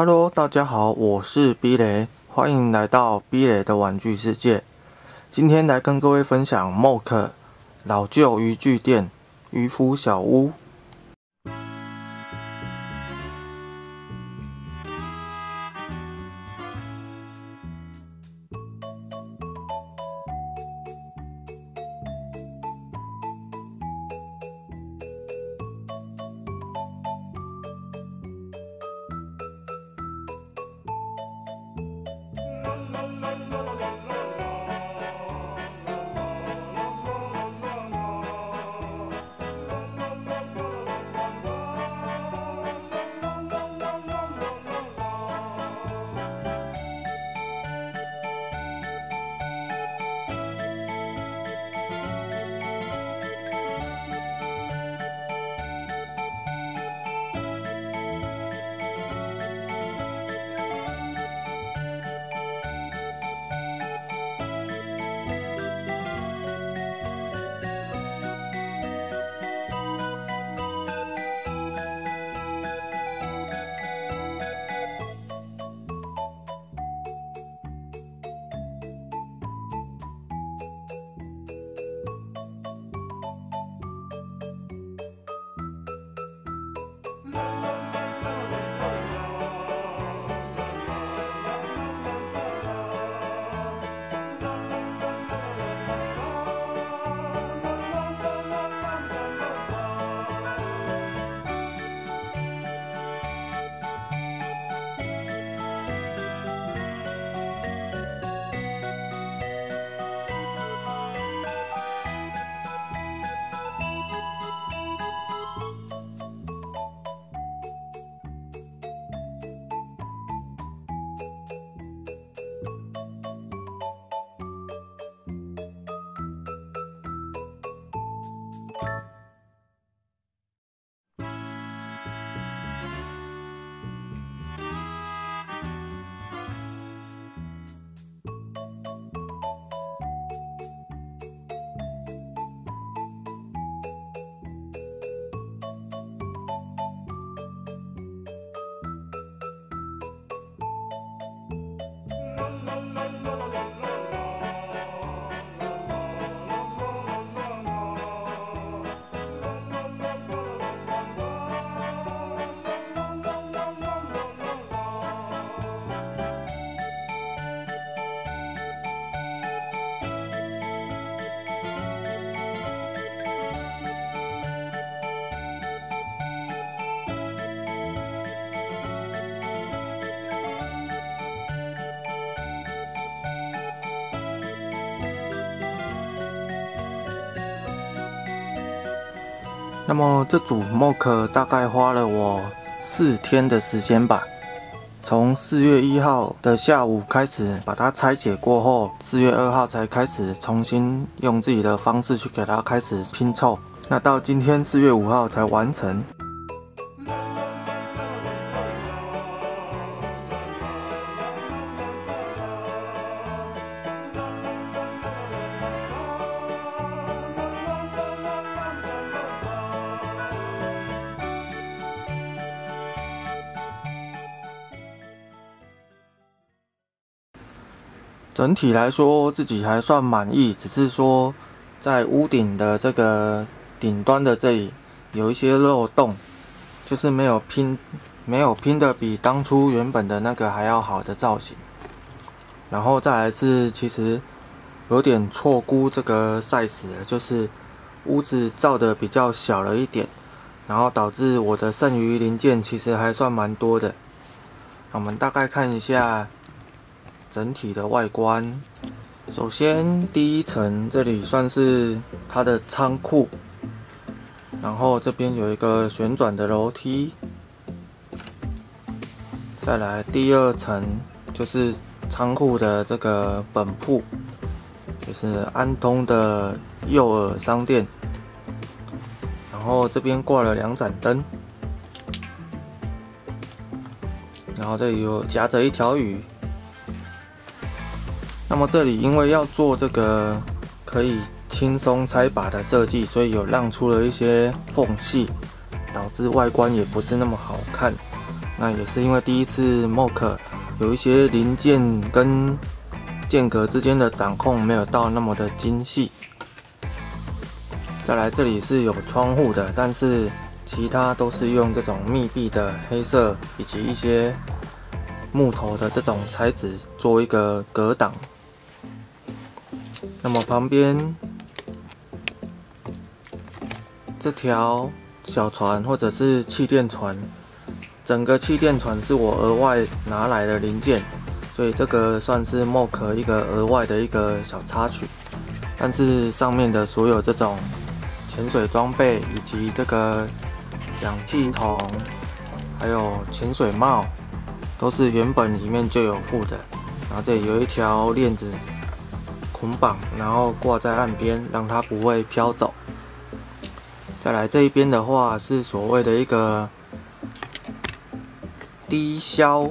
Hello， 大家好，我是 B 雷，欢迎来到 B 雷的玩具世界。今天来跟各位分享 MOC 老旧渔具店渔夫小屋。那么这组 MOC 大概花了我4天的时间吧，从4月1号的下午开始把它拆解过后，4月2号才开始重新用自己的方式去给它开始拼凑，那到今天4月5号才完成。整体来说，自己还算满意，只是说在屋顶的这个顶端的这里有一些漏洞，就是没有拼的比当初原本的那个还要好的造型。然后再来是，其实有点错估这个 size 了，就是屋子造的比较小了一点，然后导致我的剩余零件其实还算蛮多的。我们大概看一下整体的外观，首先第一层这里算是它的仓库，然后这边有一个旋转的楼梯，再来第二层就是仓库的这个本铺，就是安东的幼儿商店，然后这边挂了2盏灯，然后这里有夹着一条鱼。那么这里因为要做这个可以轻松拆拔的设计，所以有让出了一些缝隙，导致外观也不是那么好看。那也是因为第一次 MOC 有一些零件跟间隔之间的掌控没有到那么的精细。再来这里是有窗户的，但是其他都是用这种密闭的黑色以及一些木头的这种材质做一个隔挡。那么旁边这条小船或者是气垫船，整个气垫船是我额外拿来的零件，所以这个算是 MOC 一个额外的一个小插曲。但是上面的所有这种潜水装备以及这个氧气筒，还有潜水帽，都是原本里面就有附的。然后这里有一条链子捆绑，然后挂在岸边，让它不会飘走。再来这一边的话是所谓的一个低消，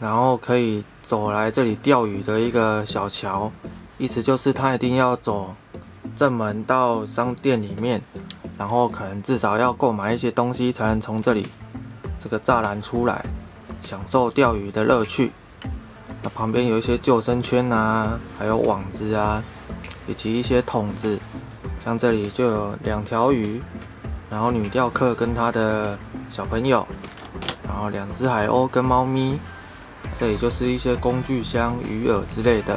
然后可以走来这里钓鱼的一个小桥，意思就是它一定要走正门到商店里面，然后可能至少要购买一些东西才能从这里这个栅栏出来，享受钓鱼的乐趣。那旁边有一些救生圈啊，还有网子啊，以及一些桶子。像这里就有两条鱼，然后女钓客跟她的小朋友，然后两只海鸥跟猫咪。这里就是一些工具箱、鱼饵之类的。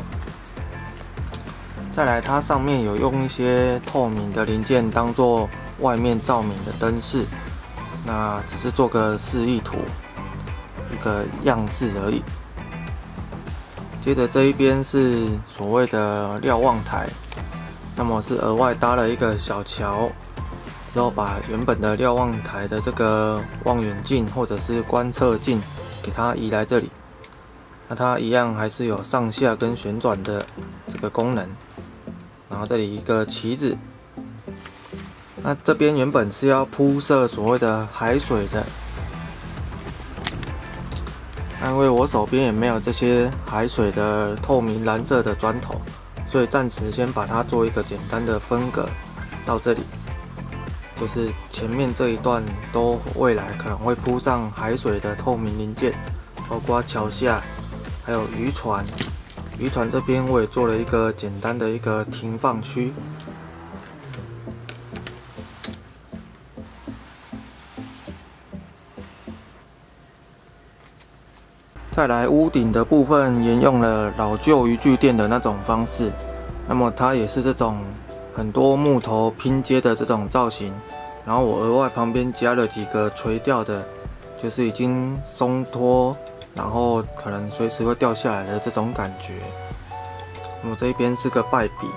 再来，它上面有用一些透明的零件当做外面照明的灯饰，那只是做个示意图，一个样式而已。接着这一边是所谓的瞭望台。那么是额外搭了一个小桥，之后把原本的瞭望台的这个望远镜或者是观测镜给它移来这里。那它一样还是有上下跟旋转的这个功能。然后这里一个旗子，那这边原本是要铺设所谓的海水的，那因为我手边也没有这些海水的透明蓝色的砖头，所以暂时先把它做一个简单的分隔到这里，就是前面这一段都未来可能会铺上海水的透明零件，包括桥下，还有渔船。渔船这边我也做了一个简单的一个停放区。再来屋顶的部分沿用了老旧渔具店的那种方式，那么它也是这种很多木头拼接的这种造型，然后我额外旁边加了几个垂钓的，就是已经松脱，然后可能随时会掉下来的这种感觉。那么这边是个败笔，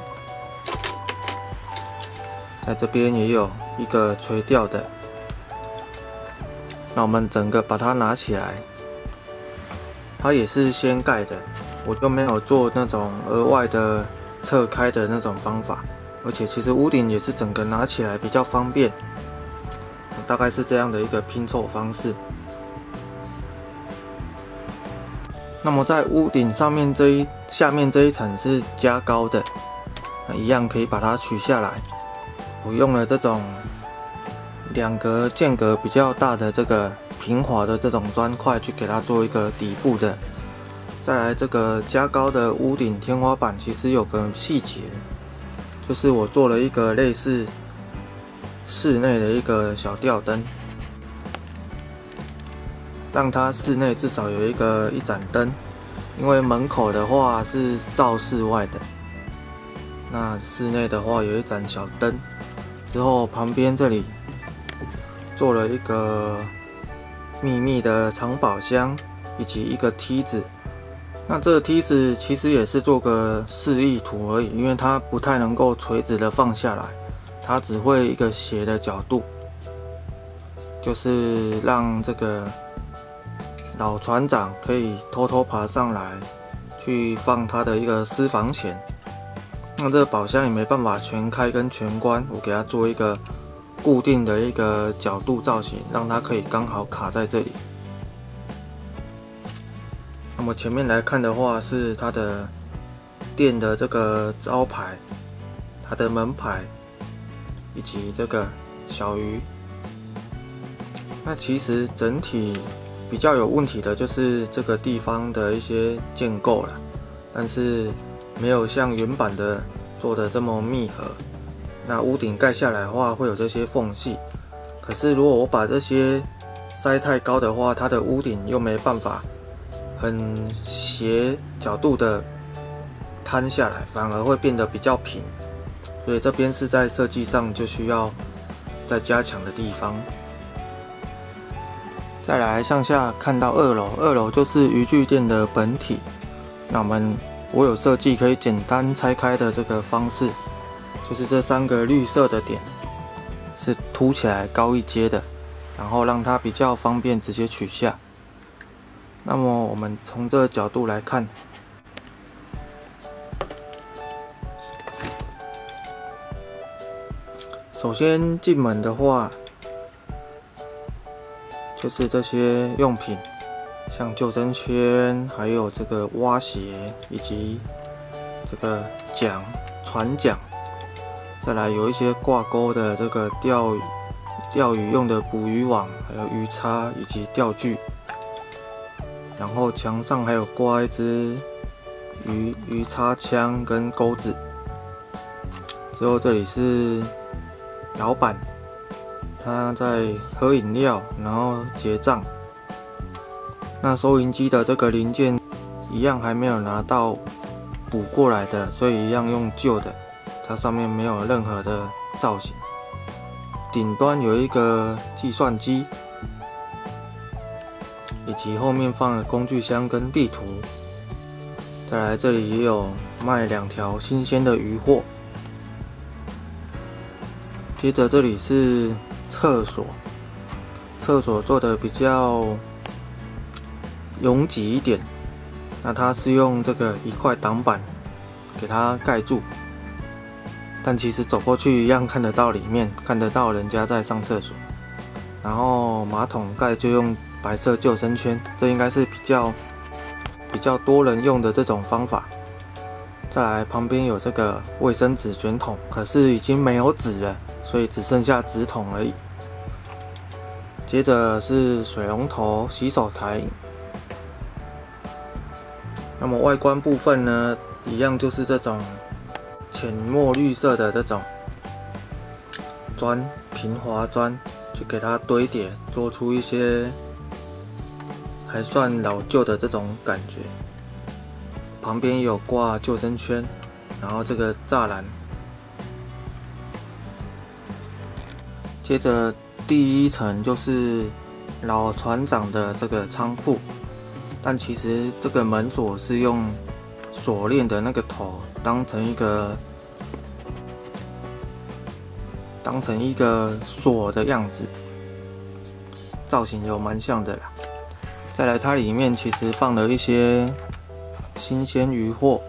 在这边也有一个垂钓的，那我们整个把它拿起来。它也是掀盖的，我就没有做那种额外的侧开的那种方法，而且其实屋顶也是整个拿起来比较方便，大概是这样的一个拼凑方式。那么在屋顶上面下面这一层是加高的，那一样可以把它取下来。我用了这种两格间隔比较大的这个平滑的这种砖块去给它做一个底部的。再来这个加高的屋顶天花板，其实有个细节，就是我做了一个类似室内的一个小吊灯，让它室内至少有一盏灯，因为门口的话是照室外的，那室内的话有一盏小灯。之后旁边这里做了一个秘密的藏宝箱以及一个梯子，那这个梯子其实也是做个示意图而已，因为它不太能够垂直的放下来，它只会一个斜的角度，就是让这个老船长可以偷偷爬上来去放他的一个私房钱。那这个宝箱也没办法全开跟全关，我给它做一个固定的一个角度造型，让它可以刚好卡在这里。那么前面来看的话是它的店的这个招牌，它的门牌以及这个小鱼。那其实整体比较有问题的就是这个地方的一些建构了，但是没有像原版的做的这么密合。那屋顶盖下来的话，会有这些缝隙。可是如果我把这些塞太高的话，它的屋顶又没办法很斜角度的摊下来，反而会变得比较平。所以这边是在设计上就需要再加强的地方。 再来向下看到2楼，2楼就是渔具店的本体。那我有设计可以简单拆开的这个方式，就是这3个绿色的点是凸起来高一阶的，然后让它比较方便直接取下。那么我们从这个角度来看，首先进门的话。 就是这些用品，像救生圈，还有这个蛙鞋，以及这个桨、船桨，再来有一些挂钩的这个钓鱼用的捕鱼网，还有鱼叉以及钓具。然后墙上还有挂一只鱼叉枪跟钩子。之后这里是老板。 他在喝饮料，然后结账。那收银机的这个零件一样还没有拿到补过来的，所以一样用旧的。它上面没有任何的造型。顶端有一个计算机，以及后面放了工具箱跟地图。再来这里也有卖2条新鲜的鱼货。接着这里是。 厕所，厕所做的比较拥挤一点，那它是用这个1块挡板给它盖住，但其实走过去一样看得到里面，看得到人家在上厕所。然后马桶盖就用白色救生圈，这应该是比较多人用的这种方法。再来旁边有这个卫生纸卷筒，可是已经没有纸了。 所以只剩下纸筒而已。接着是水龙头、洗手台。那么外观部分呢，一样就是这种浅墨绿色的这种砖，平滑砖，去给它堆叠，做出一些还算老旧的这种感觉。旁边有挂救生圈，然后这个栅栏。 接着第1层就是老船长的这个仓库，但其实这个门锁是用锁链的那个头当成一个锁的样子，造型有蛮像的啦。再来，它里面其实放了一些新鲜鱼货，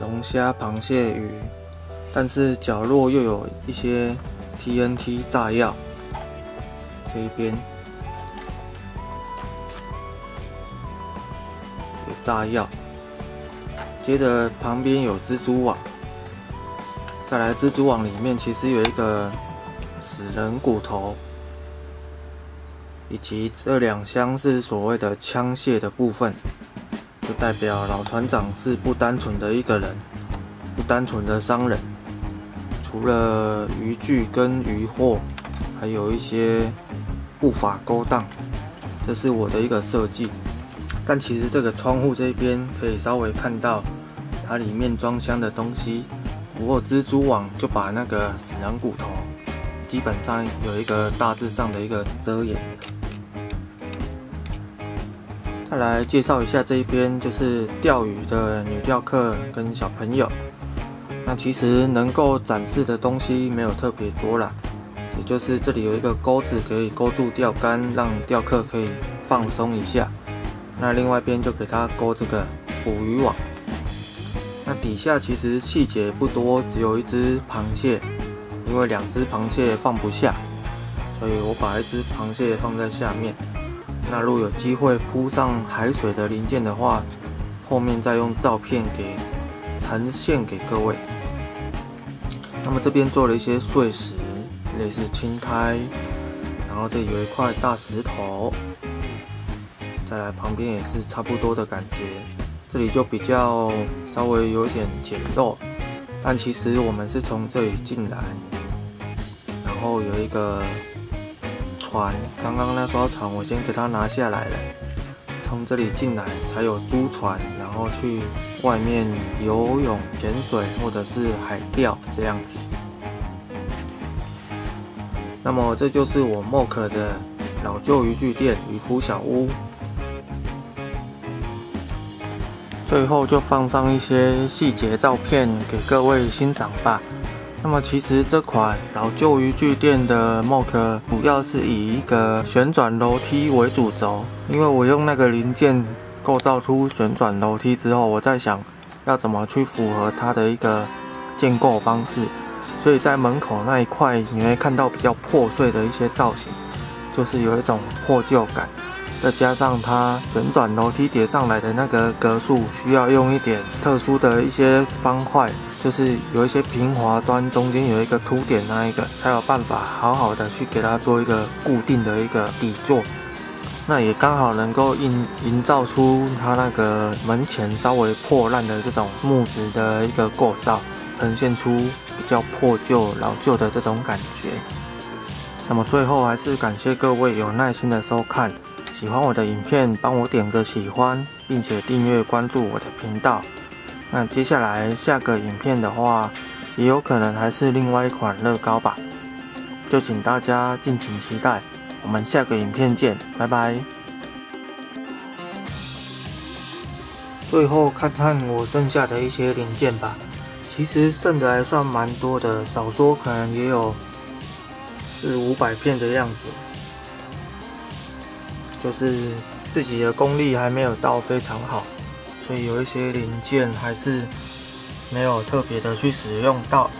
龙虾、螃蟹、鱼。 但是角落又有一些 TNT 炸药，这一边有炸药，接着旁边有蜘蛛网，再来蜘蛛网里面其实有一个死人骨头，以及这2箱是所谓的枪械的部分，就代表老船长是不单纯的一个人，不单纯的商人。 除了渔具跟渔货，还有一些不法勾当，这是我的一个设计。但其实这个窗户这边可以稍微看到它里面装箱的东西。不过蜘蛛网就把那个死人骨头基本上有一个大致上的一个遮掩。再来介绍一下这一边就是钓鱼的女钓客跟小朋友。 那其实能够展示的东西没有特别多啦，也就是这里有一个钩子可以勾住钓竿，让钓客可以放松一下。那另外一边就给它勾这个捕鱼网。那底下其实细节不多，只有一只螃蟹，因为2只螃蟹放不下，所以我把1只螃蟹放在下面。那如果有机会铺上海水的零件的话，后面再用照片给呈现给各位。 那么这边做了一些碎石，类似青苔，然然后这里有一块大石头，再来旁边也是差不多的感觉，这里就比较稍微有一点简陋，但其实我们是从这里进来，然后有一个船，刚刚那艘船我先给它拿下来了，从这里进来才有租船，然后去外面游泳、潜水或者是海钓这样子。 那么这就是我 MOC 的老旧渔具店渔夫小屋，最后就放上一些细节照片给各位欣赏吧。那么其实这款老旧渔具店的 MOC 主要是以一个旋转楼梯为主轴，因为我用那个零件构造出旋转楼梯之后，我在想要怎么去符合它的一个建构方式。 所以在门口那一块，你会看到比较破碎的一些造型，就是有一种破旧感。再加上它旋转楼梯叠上来的那个格数，需要用一点特殊的一些方块，就是有一些平滑砖中间有一个凸点那一个，才有办法好好的去给它做一个固定的一个底座。那也刚好能够营造出它那个门前稍微破烂的这种木质的一个构造，呈现出 比较破旧、老旧的这种感觉。那么最后还是感谢各位有耐心的收看，喜欢我的影片，帮我点个喜欢，并且订阅关注我的频道。那接下来下个影片的话，也有可能还是另外一款乐高吧，就请大家敬请期待。我们下个影片见，拜拜。最后看看我剩下的一些零件吧。 其实剩的还算蛮多的，少说可能也有400、500片的样子。就是自己的功力还没有到非常好，所以有一些零件还是没有特别的去使用到。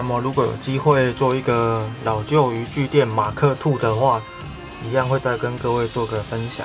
那么如果有机会做一个老旧渔具店马克兔的话，一样会再跟各位做个分享。